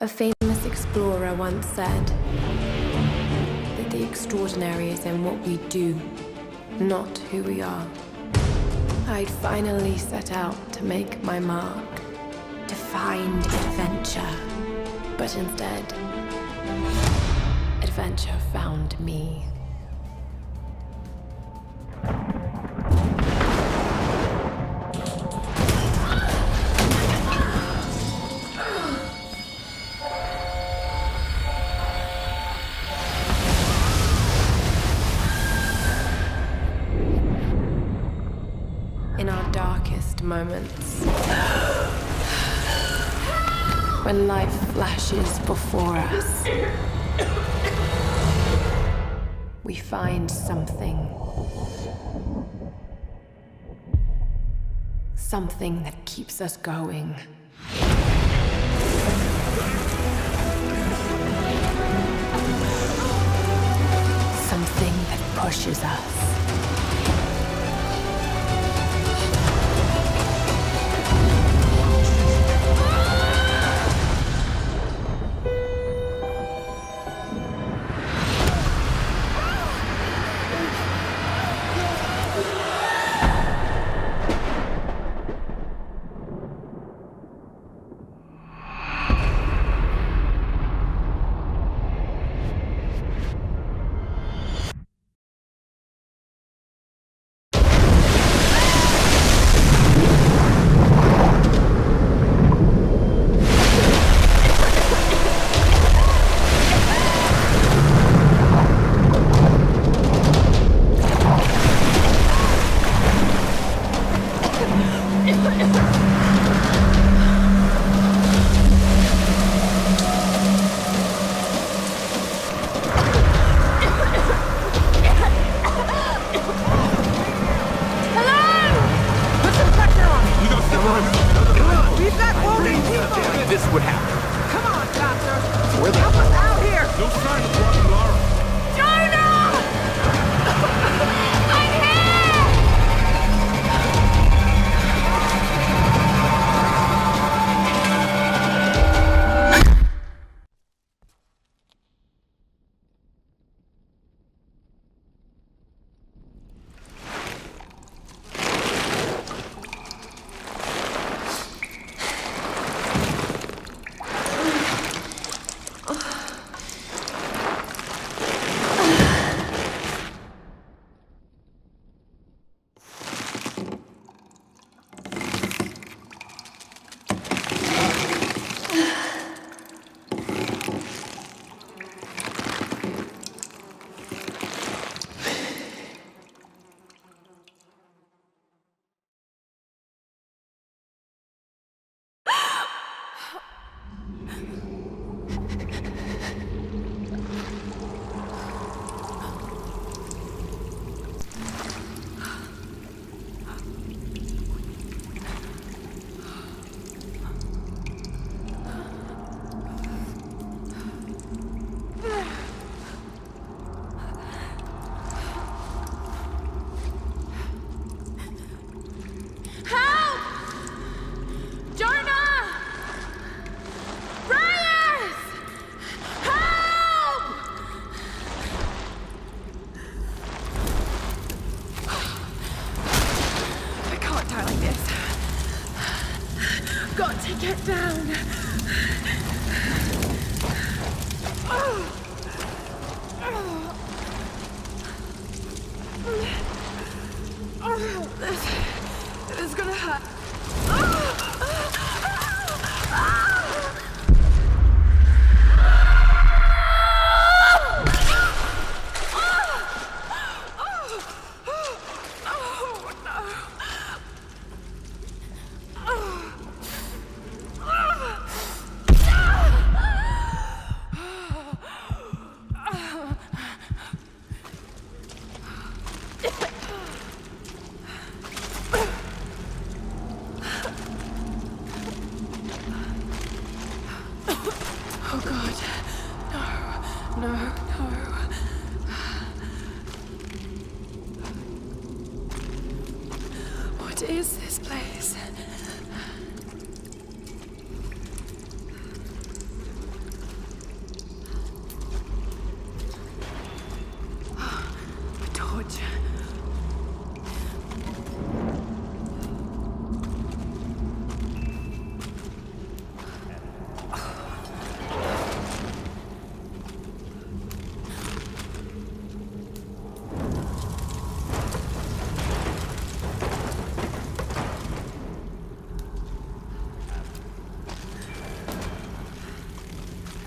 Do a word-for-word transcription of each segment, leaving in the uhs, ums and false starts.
A famous explorer once said that the extraordinary is in what we do, not who we are. I'd finally set out to make my mark, to find adventure. But instead, adventure found me. Moments when life flashes before us, we find something, something that keeps us going. Something that pushes us.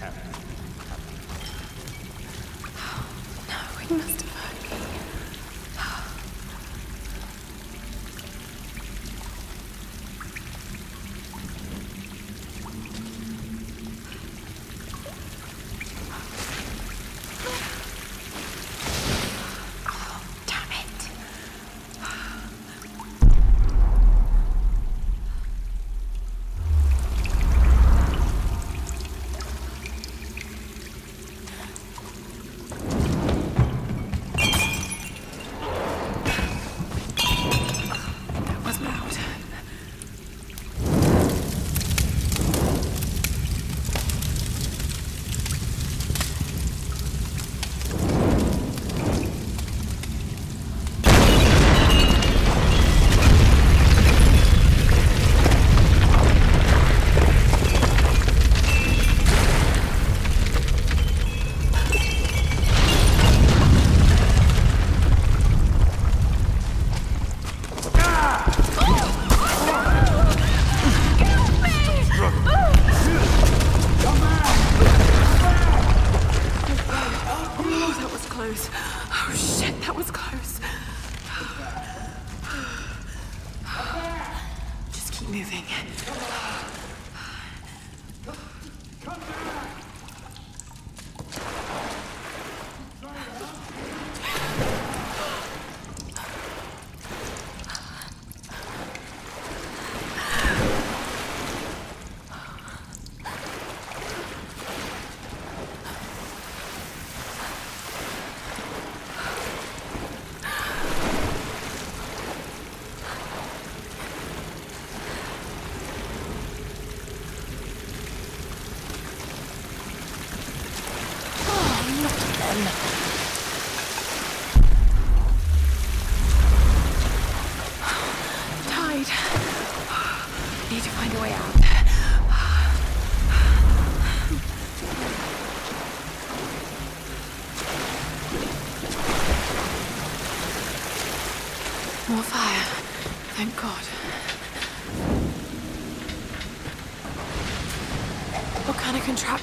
happened. Oh, no, it must have hurt me.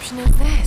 Is this?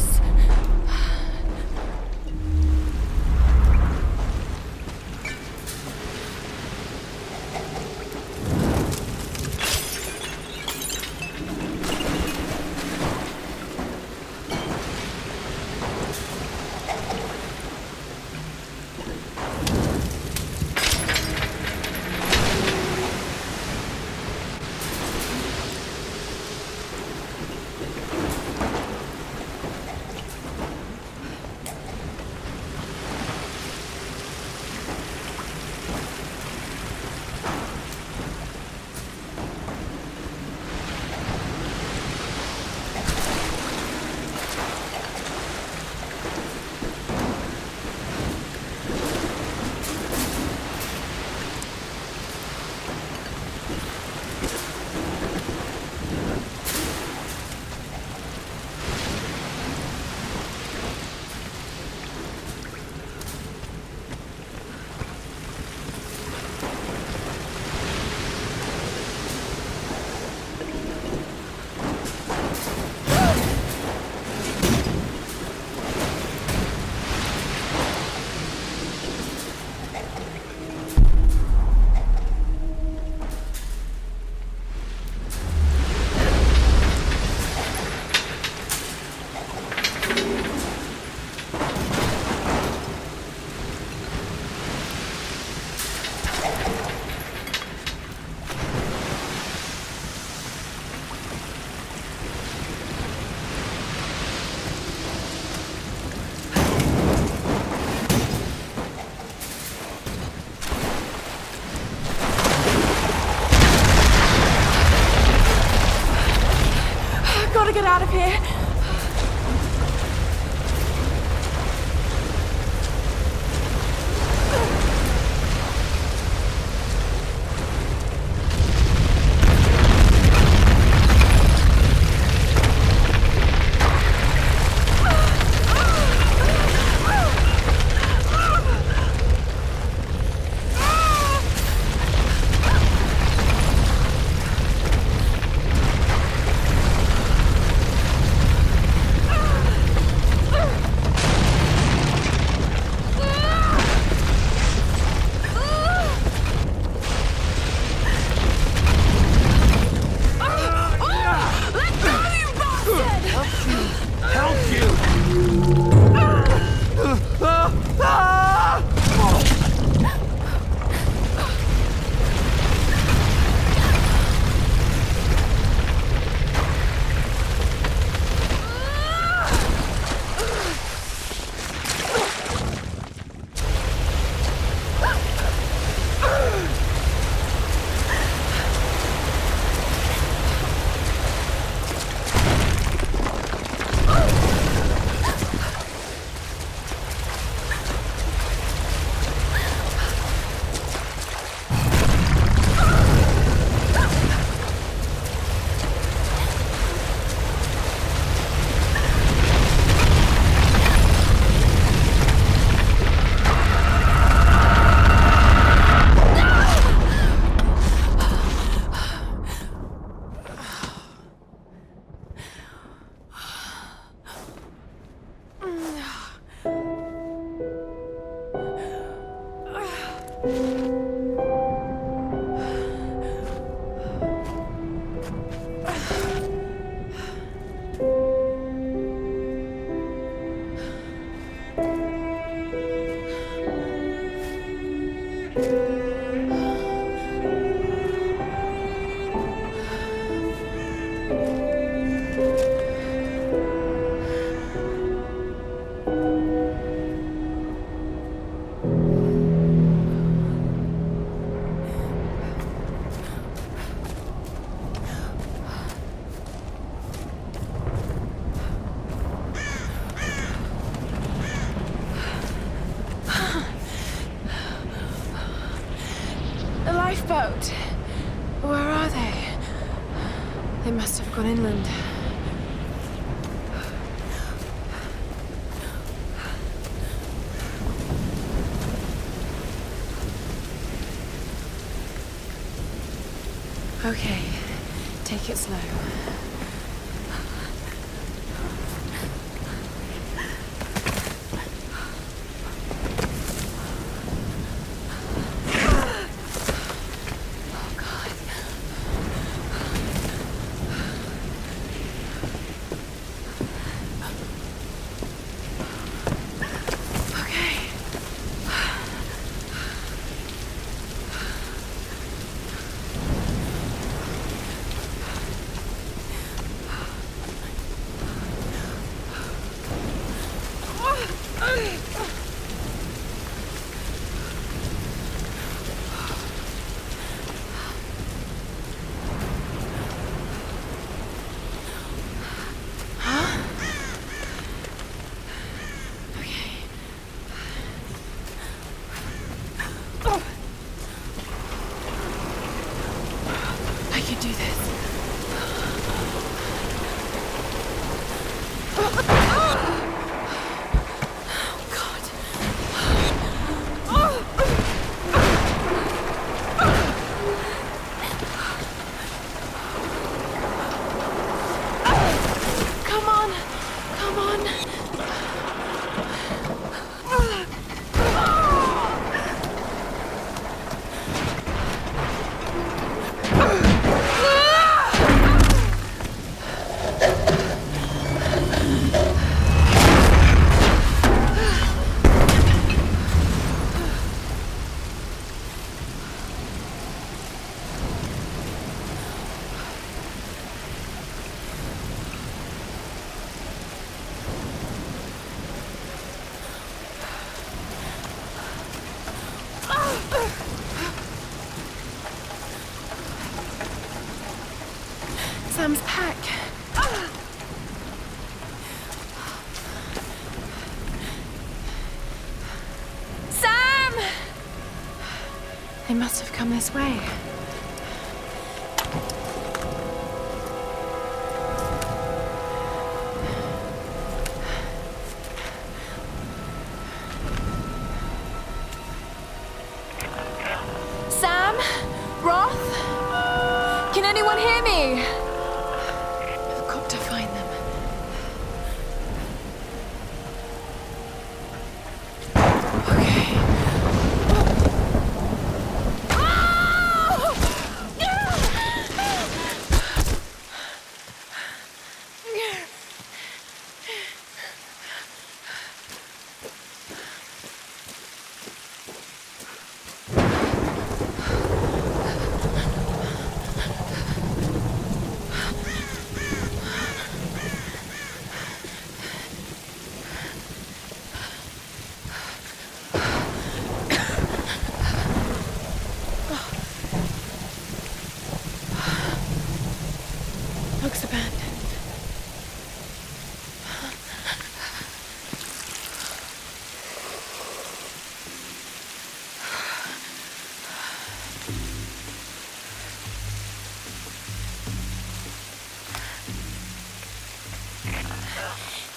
Inland. Okay, take it slow. They must have come this way. Sam? Roth? Can anyone hear me? I've got to find them.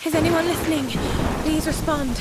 Is anyone listening? Please respond.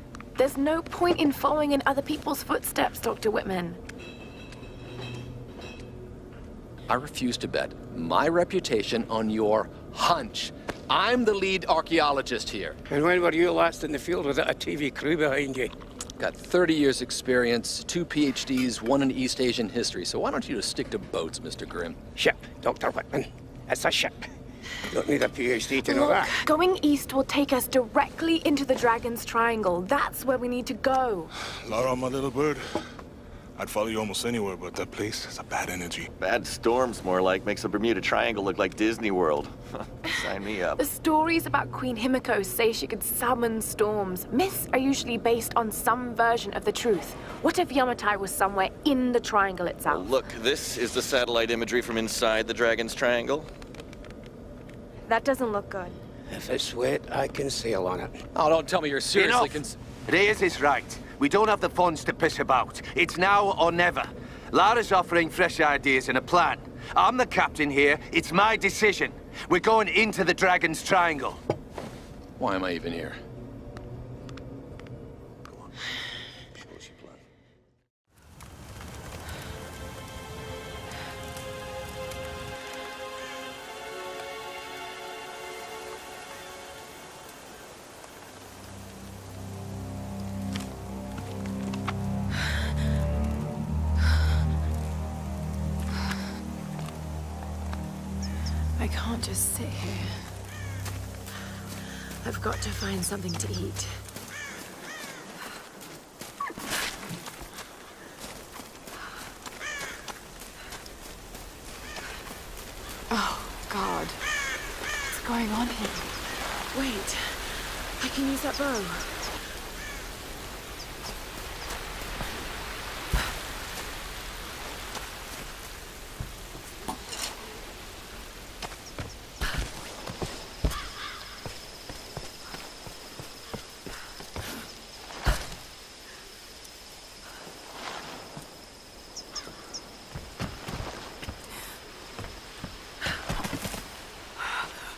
There's no point in following in other people's footsteps, Doctor Whitman. I refuse to bet my reputation on your hunch. I'm the lead archaeologist here. And when were you last in the field without a T V crew behind you? Got thirty years experience, two PhDs, one in East Asian history. So why don't you just stick to boats, Mister Grimm? Ship, Doctor Whitman. It's a ship. Don't need a PhD to know Look, that. Going east will take us directly into the Dragon's Triangle. That's where we need to go. Lara, my little bird. I'd follow you almost anywhere, but that place has a bad energy. Bad storms, more like, makes the Bermuda Triangle look like Disney World. Sign me up. The stories about Queen Himiko say she could summon storms. Myths are usually based on some version of the truth. What if Yamatai was somewhere in the triangle itself? Well, look, this is the satellite imagery from inside the Dragon's Triangle. That doesn't look good. If it's wet, I can sail on it. Oh, don't tell me you're seriously cons- Reyes is right. We don't have the funds to piss about. It's now or never. Lara's offering fresh ideas and a plan. I'm the captain here. It's my decision. We're going into the Dragon's Triangle. Why am I even here? Go on. What's your plan? I can't just sit here. I've got to find something to eat. Oh, God. What's going on here? Wait. I can use that bow.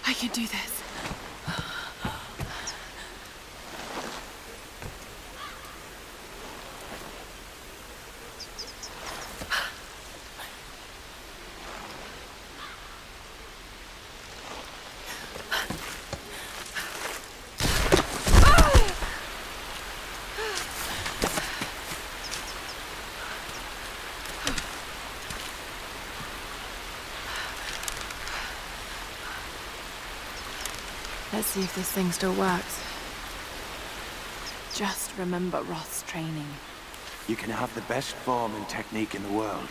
I can do this. Let's see if this thing still works. Just remember Roth's training. You can have the best form and technique in the world,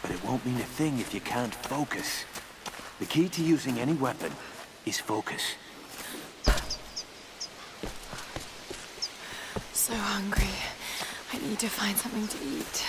but it won't mean a thing if you can't focus. The key to using any weapon is focus. So hungry. I need to find something to eat.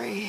sorry.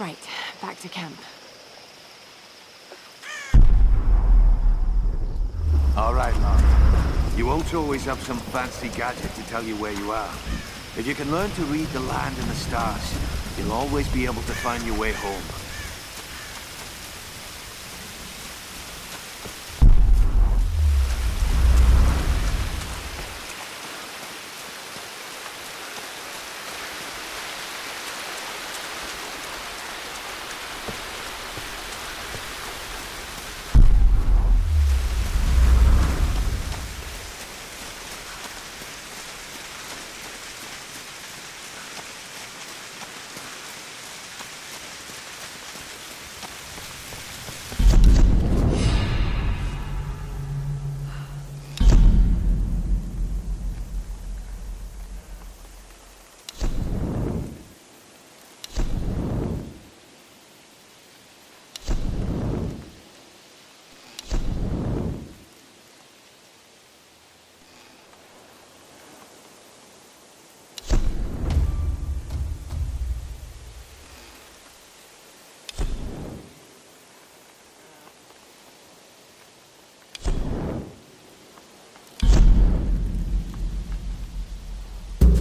Right, back to camp. All right, Lara. You won't always have some fancy gadget to tell you where you are. If you can learn to read the land and the stars, you'll always be able to find your way home.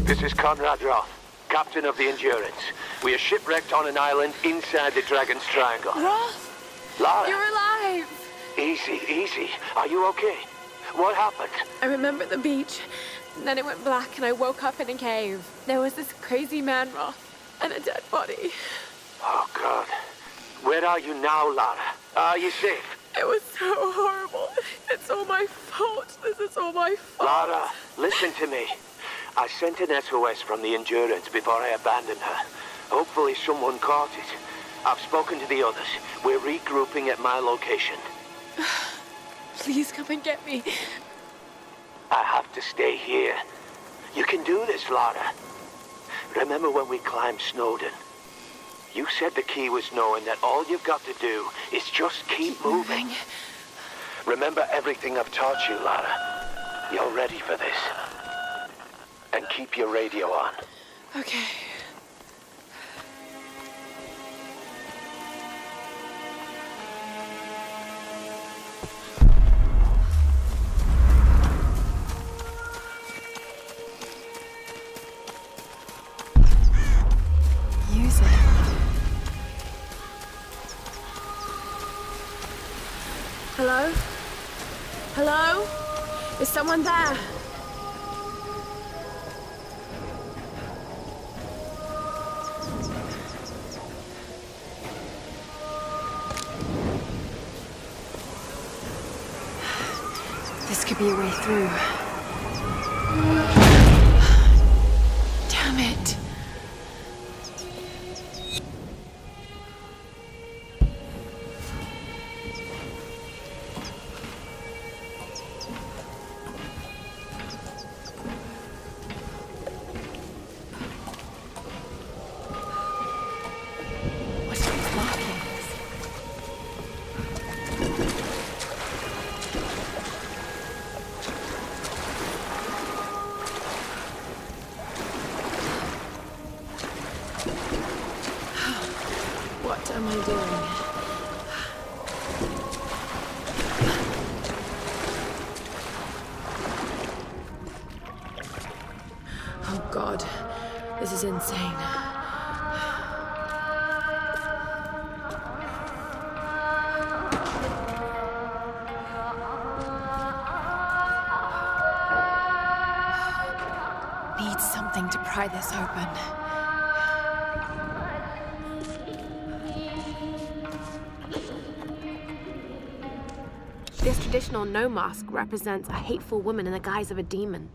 This is Conrad Roth, captain of the Endurance. We are shipwrecked on an island inside the Dragon's Triangle. Roth! Lara! You're alive! Easy, easy. Are you okay? What happened? I remember the beach, and then it went black and I woke up in a cave. There was this crazy man, Roth, and a dead body. Oh, God. Where are you now, Lara? Are you safe? It was so horrible. It's all my fault. This is all my fault. Lara, listen to me. I sent an S O S from the Endurance before I abandoned her. Hopefully someone caught it. I've spoken to the others. We're regrouping at my location. Please come and get me. I have to stay here. You can do this, Lara. Remember when we climbed Snowden? You said the key was knowing that all you've got to do is just keep, keep moving. moving. Remember everything I've taught you, Lara. You're ready for this. And keep your radio on. Okay. Use it. Hello? Hello? Is someone there? Be a way through. Damn it. Insane. Need something to pry this open. This traditional no mask represents a hateful woman in the guise of a demon.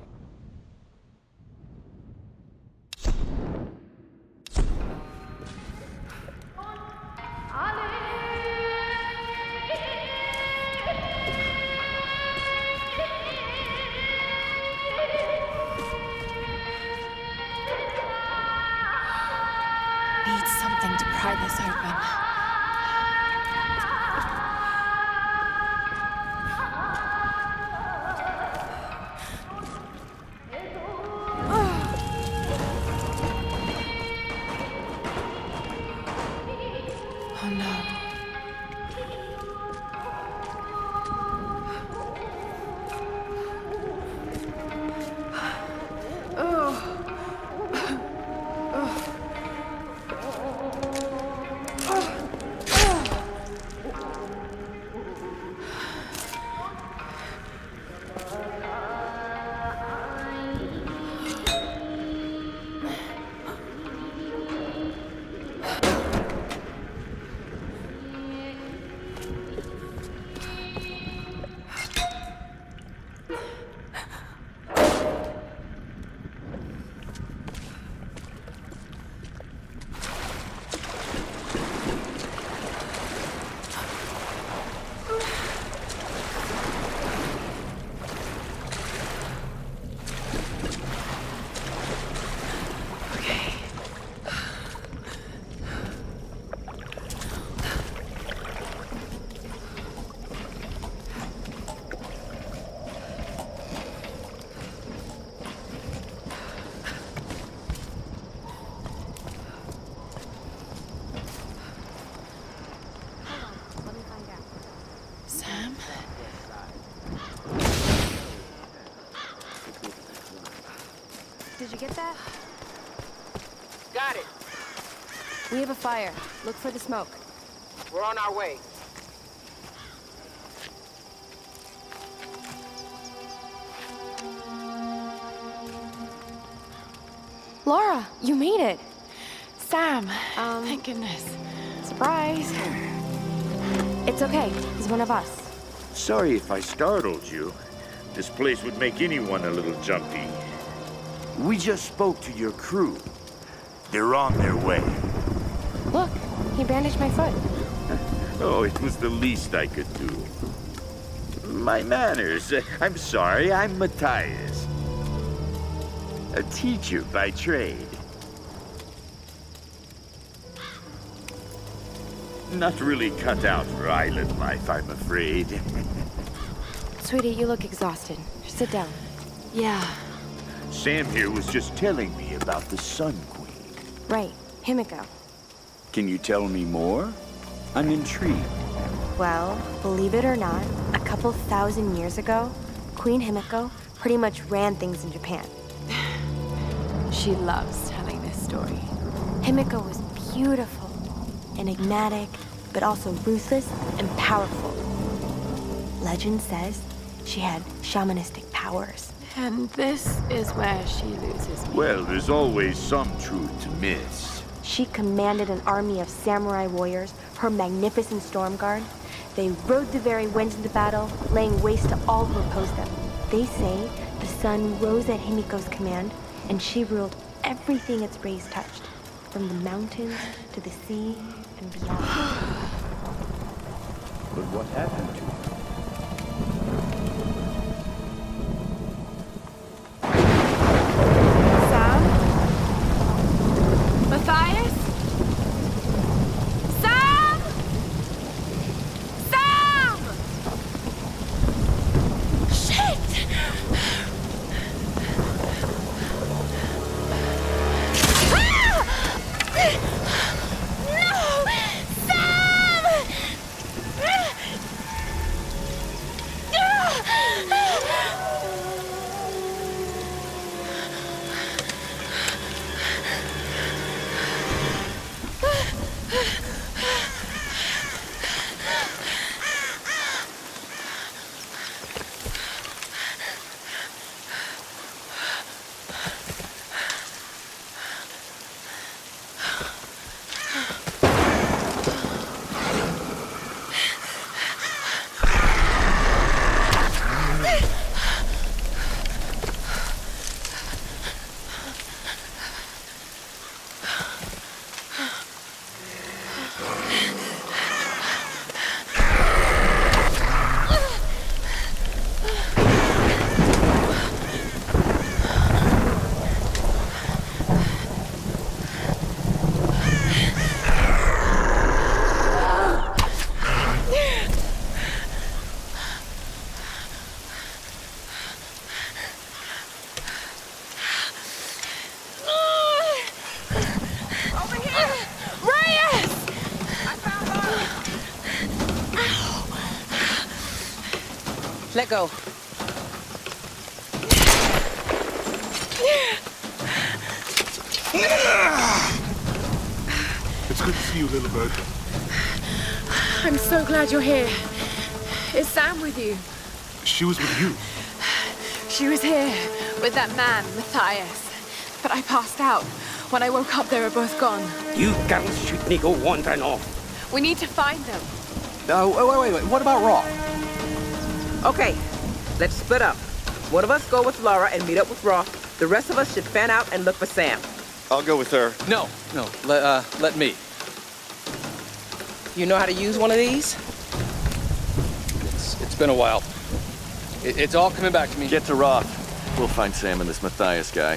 Get that? Got it. We have a fire. Look for the smoke. We're on our way. Lara, you made it. Sam, um, thank goodness. Surprise. It's okay. He's one of us. Sorry if I startled you. This place would make anyone a little jumpy. We just spoke to your crew. They're on their way. Look, he bandaged my foot. Oh, it was the least I could do. My manners. I'm sorry, I'm Matthias. A teacher by trade. Not really cut out for island life, I'm afraid. Sweetie, you look exhausted. Sit down. Yeah. Sam here was just telling me about the Sun Queen. Right, Himiko. Can you tell me more? I'm intrigued. Well, believe it or not, a couple thousand years ago, Queen Himiko pretty much ran things in Japan. She loves telling this story. Himiko was beautiful, enigmatic, but also ruthless and powerful. Legend says she had shamanistic powers. And this is where she loses me. Well, there's always some truth to myths. She commanded an army of samurai warriors, her magnificent storm guard. They rode the very winds of the battle, laying waste to all who opposed them. They say the sun rose at Himiko's command, and she ruled everything its rays touched, from the mountains to the sea and beyond. But what happened to her? Let go. It's good to see you, little bird. I'm so glad you're here. Is Sam with you? She was with you. She was here with that man, Matthias. But I passed out. When I woke up, they were both gone. You can't shoot me, go wandering off. We need to find them. No, oh, wait, wait, wait. What about Roth? Okay, let's split up. One of us go with Lara and meet up with Roth. The rest of us should fan out and look for Sam. I'll go with her. No, no, let, uh, let me. You know how to use one of these? It's, it's been a while. It, it's all coming back to me. Get to Roth. We'll find Sam and this Matthias guy.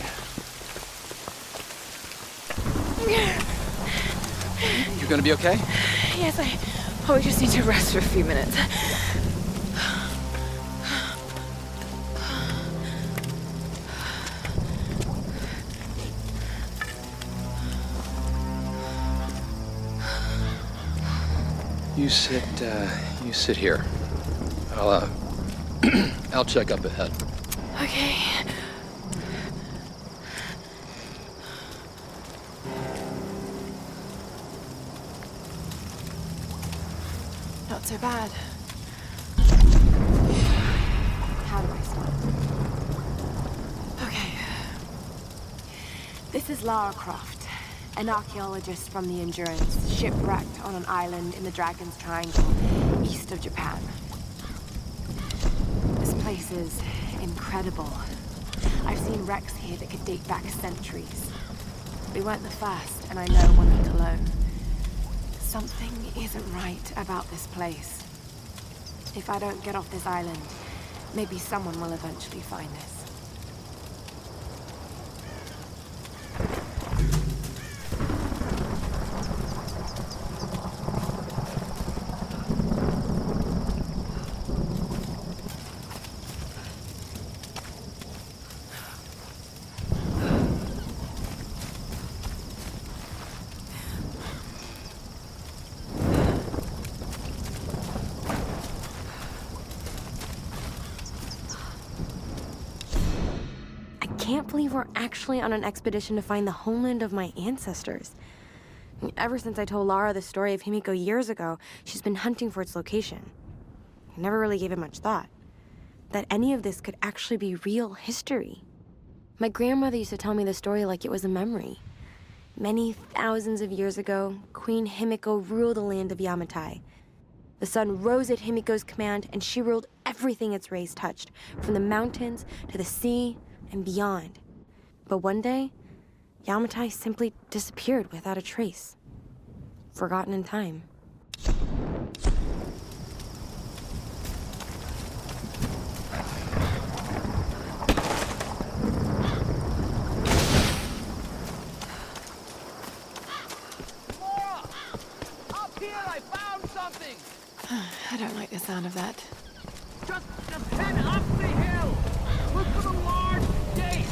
You're gonna be okay? Yes, I... Oh, we just need to rest for a few minutes. You sit, uh, you sit here. I'll, uh, I'll check up ahead. Okay. Not so bad. How do I start? Okay. This is Lara Croft. An archaeologist from the Endurance, shipwrecked on an island in the Dragon's Triangle, east of Japan. This place is incredible. I've seen wrecks here that could date back centuries. We weren't the first, and I know we're not alone. Something isn't right about this place. If I don't get off this island, maybe someone will eventually find us. I can't believe we're actually on an expedition to find the homeland of my ancestors. Ever since I told Lara the story of Himiko years ago, she's been hunting for its location. I never really gave it much thought. That any of this could actually be real history. My grandmother used to tell me the story like it was a memory. Many thousands of years ago, Queen Himiko ruled the land of Yamatai. The sun rose at Himiko's command, and she ruled everything its rays touched, from the mountains to the sea, and beyond. But one day, Yamatai simply disappeared without a trace. Forgotten in time. Laura! Up here, I found something! I don't like the sound of that. Just, just head up the hill! Look for the large gate!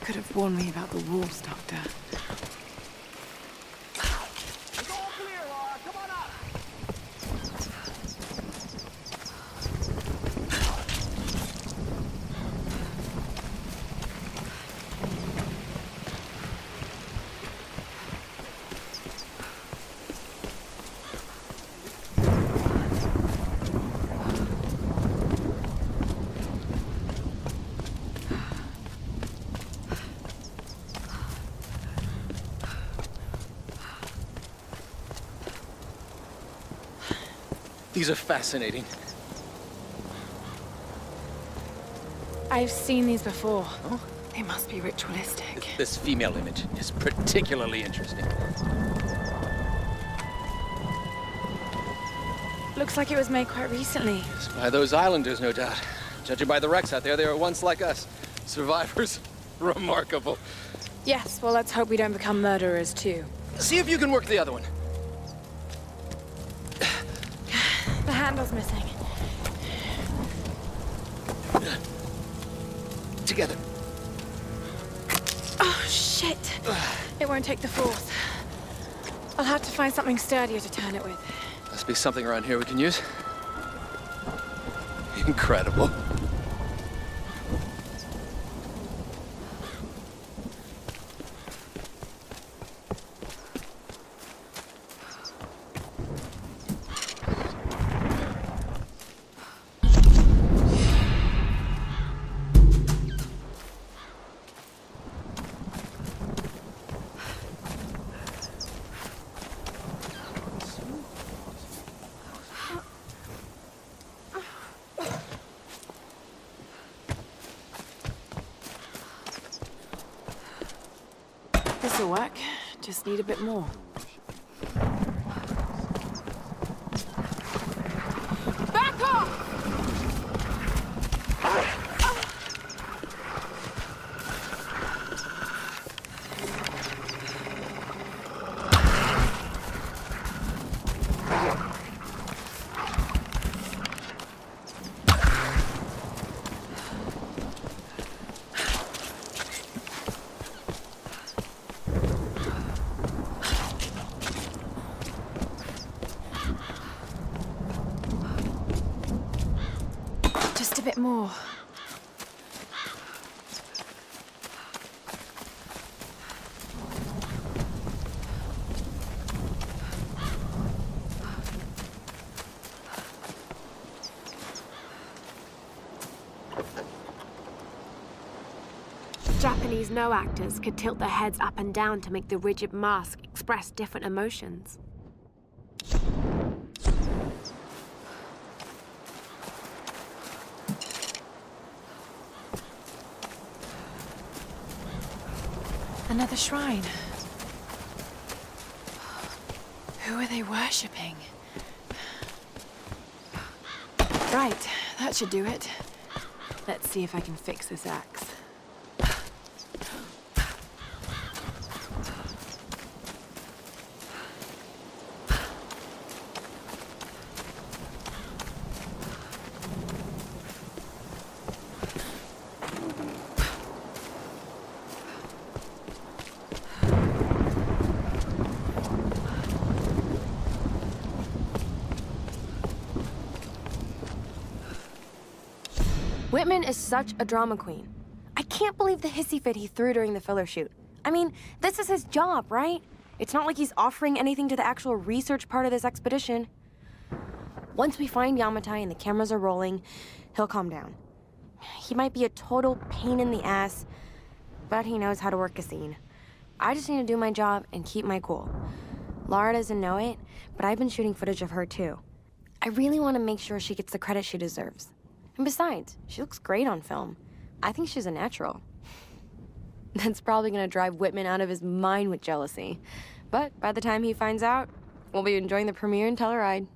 You could have warned me about the wolves, Doctor. It's all clear, Lara. Come on up. These are fascinating. I've seen these before. Oh? They must be ritualistic. This female image is particularly interesting. Looks like it was made quite recently. It's by those islanders, no doubt. Judging by the wrecks out there, they were once like us. Survivors. Remarkable. Yes, well, let's hope we don't become murderers, too. See if you can work the other one. The handle's missing. Together. Oh, shit. It won't take the force. I'll have to find something sturdier to turn it with. Must be something around here we can use. Incredible. Need a bit more. Back off. More. Japanese no actors could tilt their heads up and down to make the rigid mask express different emotions. Another shrine. Who are they worshipping? Right, that should do it. Let's see if I can fix this axe. Whitman is such a drama queen. I can't believe the hissy fit he threw during the filler shoot. I mean, this is his job, right? It's not like he's offering anything to the actual research part of this expedition. Once we find Yamatai and the cameras are rolling, he'll calm down. He might be a total pain in the ass, but he knows how to work a scene. I just need to do my job and keep my cool. Lara doesn't know it, but I've been shooting footage of her too. I really want to make sure she gets the credit she deserves. And besides, she looks great on film. I think she's a natural. That's probably gonna drive Whitman out of his mind with jealousy. But by the time he finds out, we'll be enjoying the premiere and Telluride.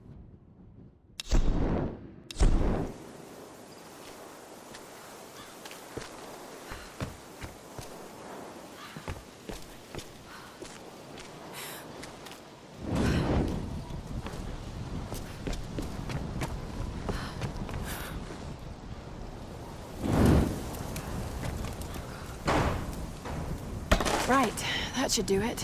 Right, that should do it.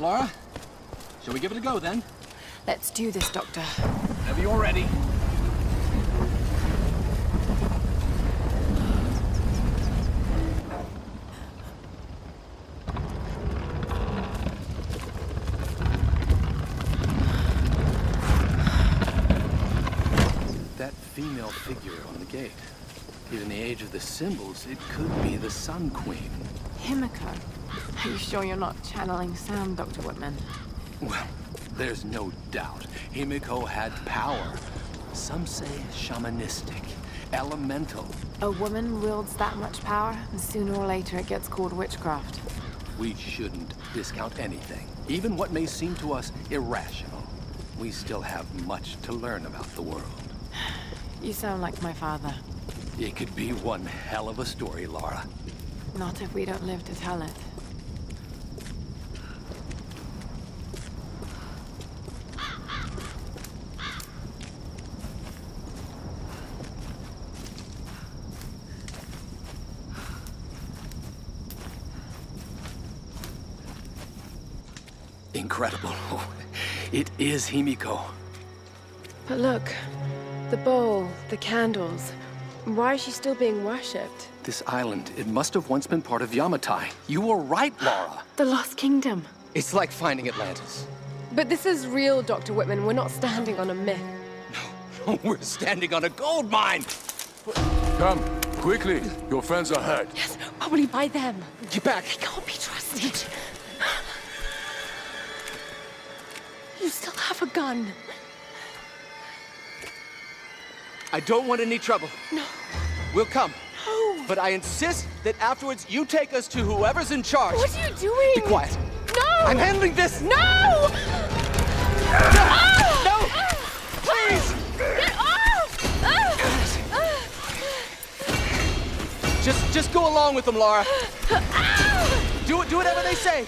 right, Lara. Shall we give it a go, then? Let's do this, Doctor. Whenever you're ready. That female figure on the gate. Given the age of the symbols, it could be the Sun Queen. Himiko. Are you sure you're not channeling Sam, Doctor Whitman? Well, there's no doubt. Himiko had power. Some say shamanistic, elemental. A woman wields that much power, and sooner or later it gets called witchcraft. We shouldn't discount anything, even what may seem to us irrational. We still have much to learn about the world. You sound like my father. It could be one hell of a story, Lara. Not if we don't live to tell it. Incredible. It is Himiko. But look, the bowl, the candles. Why is she still being worshipped? This island, it must have once been part of Yamatai. You were right, Lara. The Lost Kingdom. It's like finding Atlantis. But this is real, Doctor Whitman. We're not standing on a myth. No, no, we're standing on a gold mine. Come, quickly. Your friends are hurt. Yes, probably by them. Get back. They can't be trusted. You still have a gun. I don't want any trouble. No. We'll come. No. But I insist that afterwards you take us to whoever's in charge. What are you doing? Be quiet. No! I'm handling this! No! No! Oh! No! Please! Get off! Oh! Just, just go along with them, Lara. Oh! Do it, do whatever they say.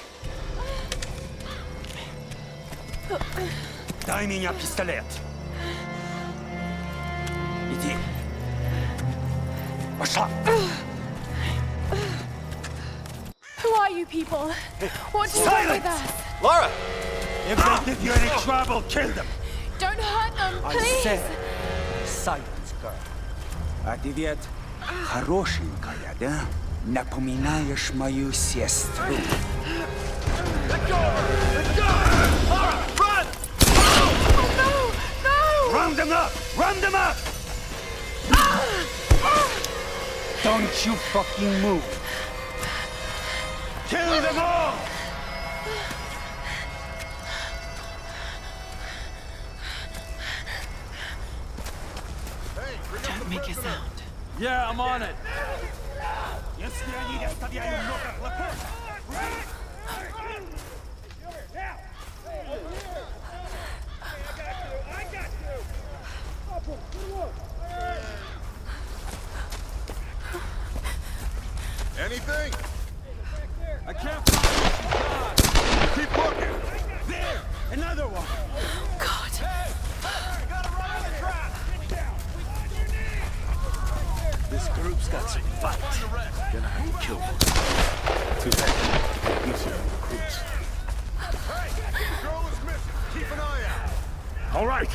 Дай меня пистолет. Иди. Пошла. Who are you people? What do you want with us? Lara! If they give you any trouble, kill them. Don't hurt them, please. I said, silence, girl. А ты ведь хорошенькая, да? Напоминаешь мою сестру. Let go! Let go! Lara, run! Oh, no! No! Round them up! Round them up! Don't you fucking move! Kill them all! Don't make a sound. Yeah, I'm on it. Anything? I can't find. Keep looking. There, another one. Oh, God. Hey, you gotta run out of trap. Get down. Right this group's got some fight. Gonna have to kill them. Too bad. Easier on the recruits. Hey, the girl is missing. Keep an eye out. All right.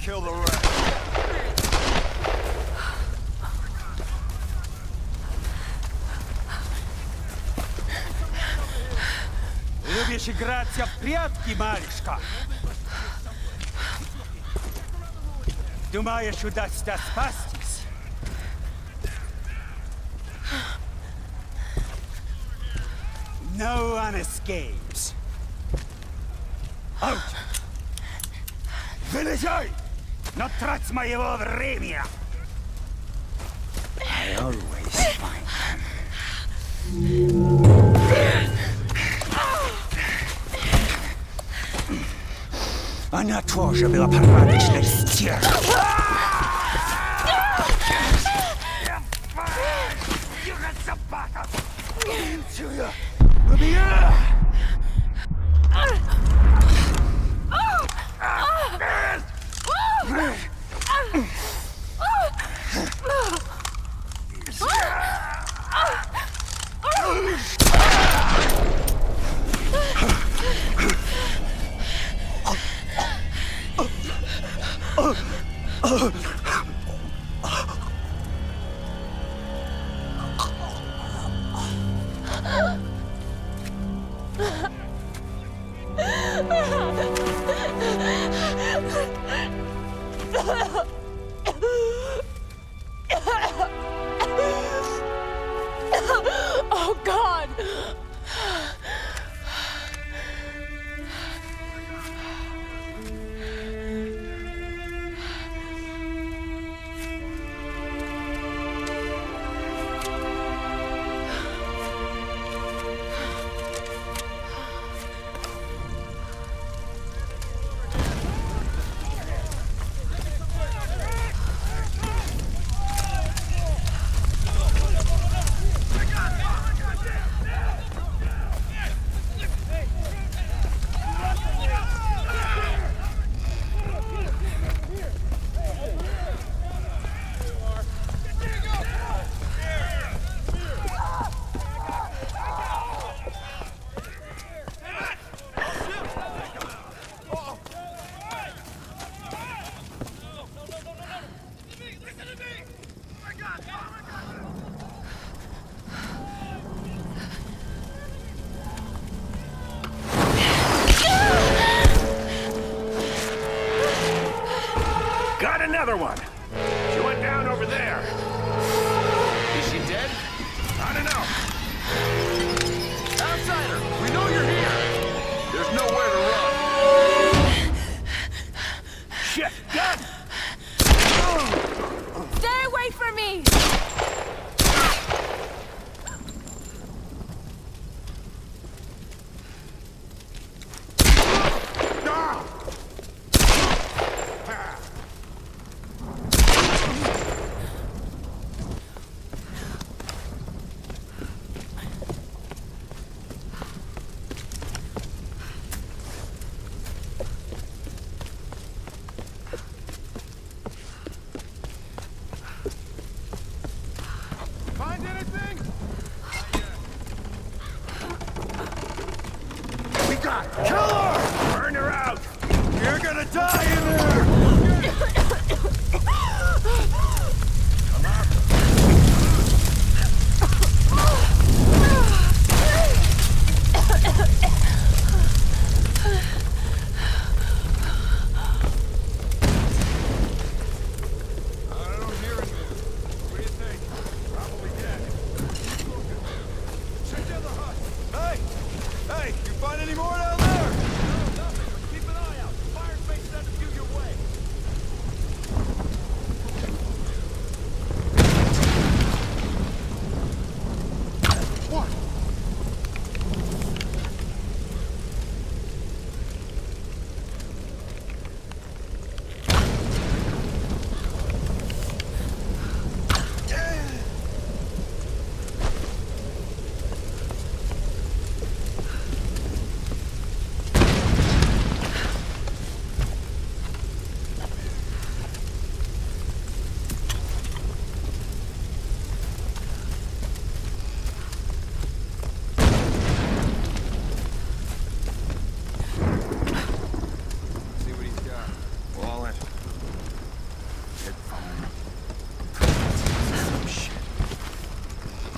Kill the rest. Любишь играться в прятки, малышка? Думаешь, удастся спастись? No one escapes. Out! Вылезай! Not trust my Euremia. I always find them. Она тоже была порядочной стервой. Юга собака! Убью ее! Убью!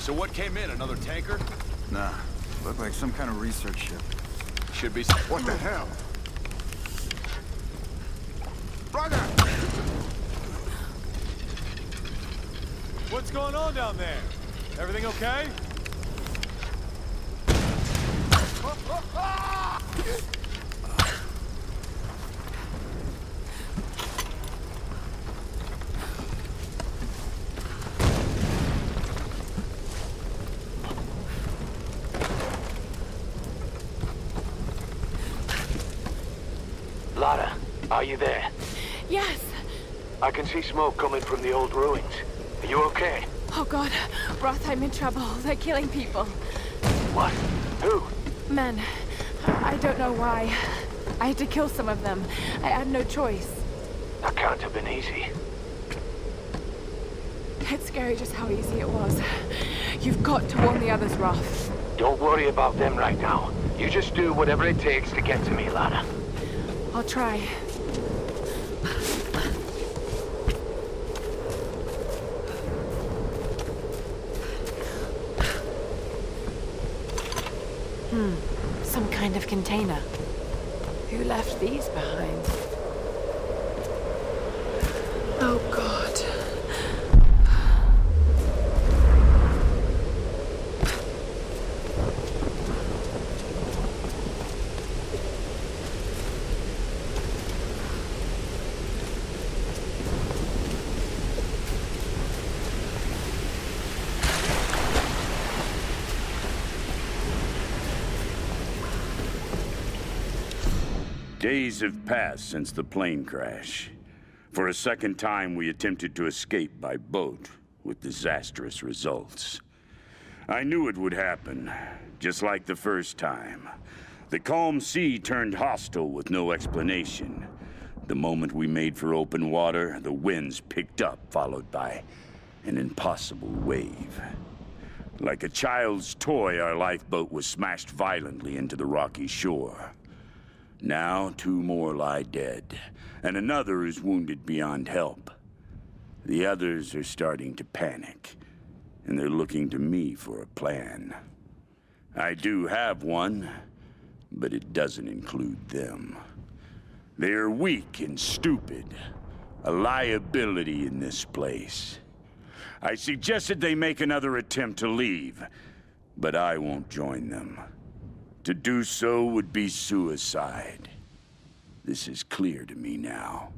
So what came in? Another tanker? Nah. Looked like some kind of research ship. Should be... What the hell? Roger! What's going on down there? Everything okay? Are you there? Yes. I can see smoke coming from the old ruins. Are you okay? Oh God, Roth, I'm in trouble. They're killing people. What? Who? Men. I don't know why. I had to kill some of them. I had no choice. That can't have been easy. It's scary just how easy it was. You've got to warn the others, Roth. Don't worry about them right now. You just do whatever it takes to get to me, Lara. I'll try. kind of container. Who left these behind? Oh, God. Days have passed since the plane crash. For a second time, we attempted to escape by boat, with disastrous results. I knew it would happen, just like the first time. The calm sea turned hostile with no explanation. The moment we made for open water, the winds picked up, followed by an impossible wave. Like a child's toy, our lifeboat was smashed violently into the rocky shore. Now, two more lie dead, and another is wounded beyond help. The others are starting to panic, and they're looking to me for a plan. I do have one, but it doesn't include them. They're weak and stupid, a liability in this place. I suggested they make another attempt to leave, but I won't join them. To do so would be suicide. This is clear to me now.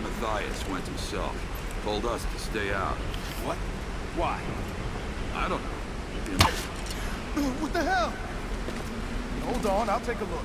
Matthias went himself. Told us to stay out. What? Why? I don't know. What the hell? Hold on, I'll take a look.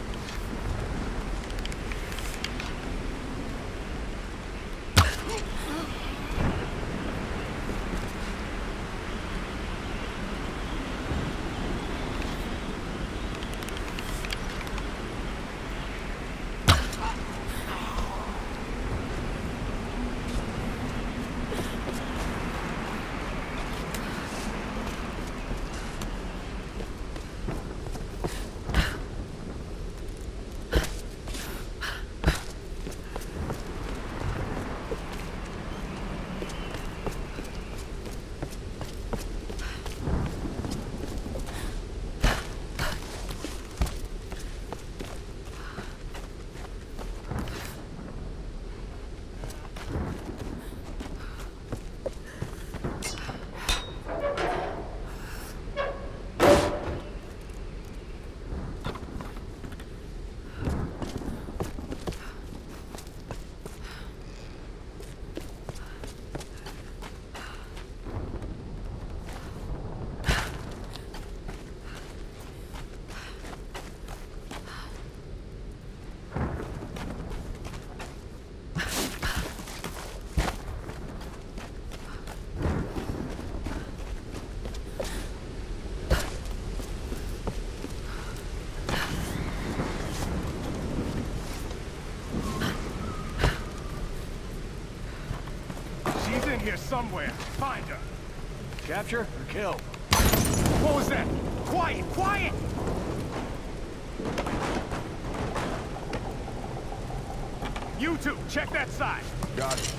Here somewhere. Find her. Capture or kill? What was that? Quiet! Quiet! You two, check that side. Got it.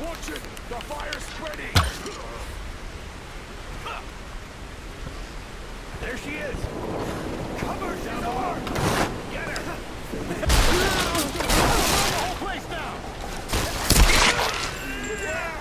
Watch it! The fire's spreading! There she is! Cover down the arm! Get her! The whole place down! Yeah.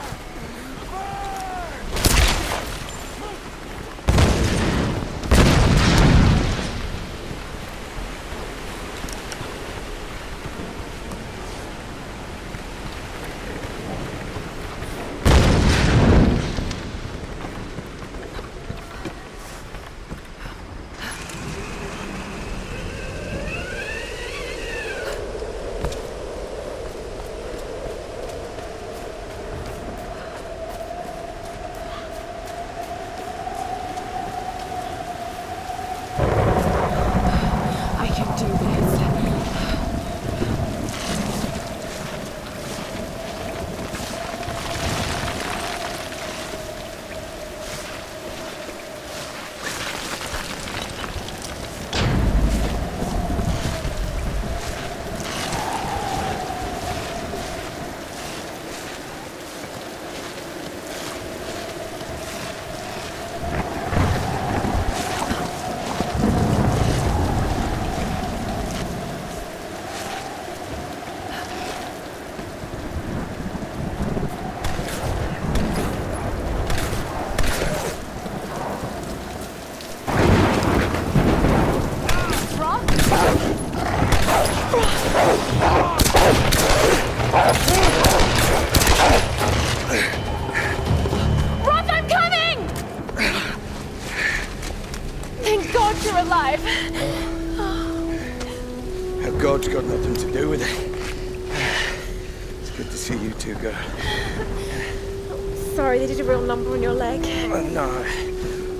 Number on your leg? Uh, no,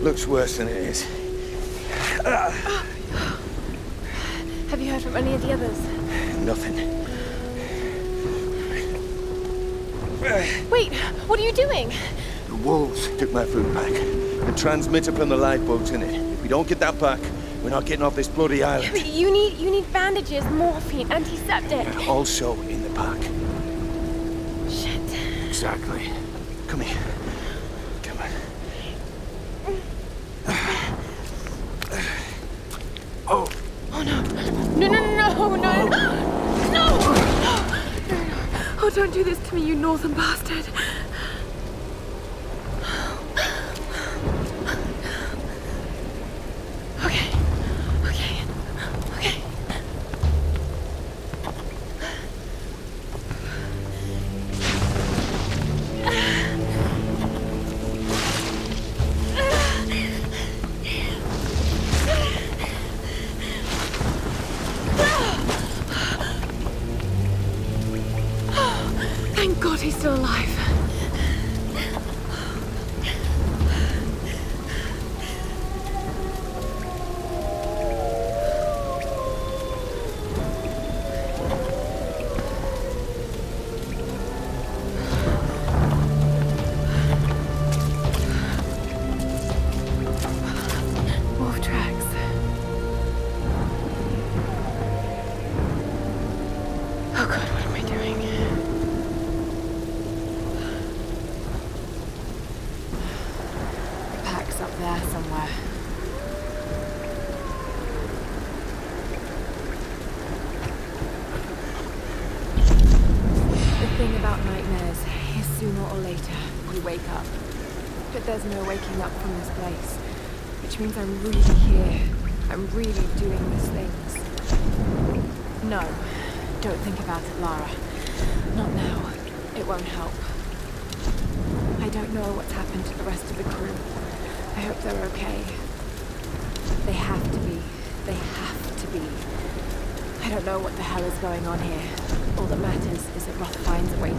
looks worse than it is. Uh, Have you heard from any of the others? Nothing. Wait, what are you doing? The wolves took my food back. The transmitter from the lifeboat's in it. If we don't get that back, we're not getting off this bloody island. But you need, you need bandages, morphine, antiseptic. Also in the pack. Shit. Exactly. Come here. Don't do this to me, you northern bastard. Okay. Okay. Okay. Which means I'm really here. I'm really doing these things. No, don't think about it, Lara. Not now. It won't help. I don't know what's happened to the rest of the crew. I hope they're okay. They have to be. They have to be. I don't know what the hell is going on here. All that matters is that Roth finds a way